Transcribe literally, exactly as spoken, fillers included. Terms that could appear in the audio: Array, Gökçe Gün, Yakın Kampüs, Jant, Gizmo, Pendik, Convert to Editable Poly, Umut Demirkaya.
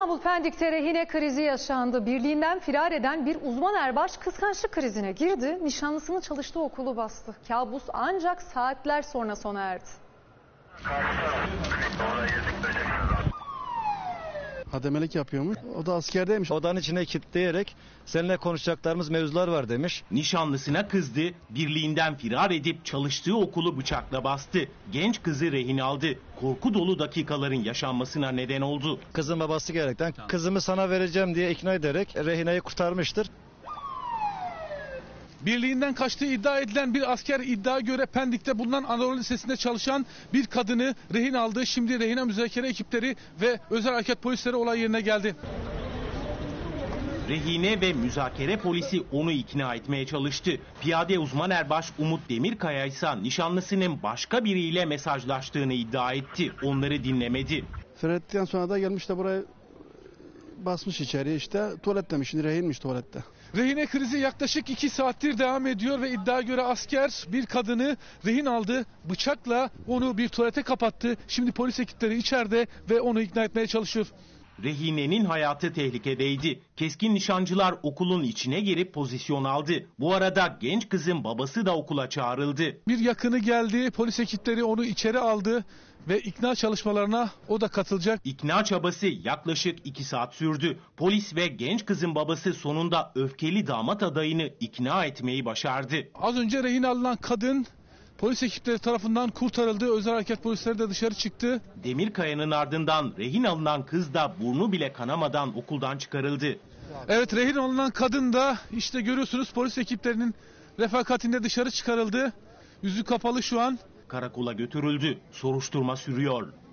İstanbul Pendik'te rehine krizi yaşandı. Birliğinden firar eden bir uzman erbaş kıskançlık krizine girdi. Nişanlısının çalıştığı okulu bastı. Kabus ancak saatler sonra sona erdi. Hademelik yapıyormuş. O da askerdeymiş. Odanın içine kilitleyerek seninle konuşacaklarımız mevzular var demiş. Nişanlısına kızdı. Birliğinden firar edip çalıştığı okulu bıçakla bastı. Genç kızı rehin aldı. Korku dolu dakikaların yaşanmasına neden oldu. Kızın babası gerekten kızımı sana vereceğim diye ikna ederek rehineyi kurtarmıştır. Birliğinden kaçtığı iddia edilen bir asker iddiaya göre Pendik'te bulunan Anadolu Lisesi'nde çalışan bir kadını rehin aldı. Şimdi rehine müzakere ekipleri ve özel harekat polisleri olay yerine geldi. Rehine ve müzakere polisi onu ikna etmeye çalıştı. Piyade uzman erbaş Umut Demirkaya ise nişanlısının başka biriyle mesajlaştığını iddia etti. Onları dinlemedi. Fred'den sonra da gelmiş de buraya basmış içeriye işte tuvalet demiş. Şimdi rehinmiş tuvalette. Rehine krizi yaklaşık iki saattir devam ediyor ve iddiaya göre asker bir kadını rehin aldı, bıçakla onu bir tuvalete kapattı. Şimdi polis ekipleri içeride ve onu ikna etmeye çalışıyor. Rehinenin hayatı tehlikedeydi. Keskin nişancılar okulun içine girip pozisyon aldı. Bu arada genç kızın babası da okula çağrıldı. Bir yakını geldi, polis ekipleri onu içeri aldı ve ikna çalışmalarına o da katılacak. İkna çabası yaklaşık iki saat sürdü. Polis ve genç kızın babası sonunda öfkeli damat adayını ikna etmeyi başardı. Az önce rehin alınan kadın polis ekipleri tarafından kurtarıldı. Özel harekat polisleri de dışarı çıktı. Demirkaya'nın ardından rehin alınan kız da burnu bile kanamadan okuldan çıkarıldı. Evet, rehin alınan kadın da işte görüyorsunuz polis ekiplerinin refakatinde dışarı çıkarıldı. Yüzü kapalı şu an. Karakola götürüldü. Soruşturma sürüyor.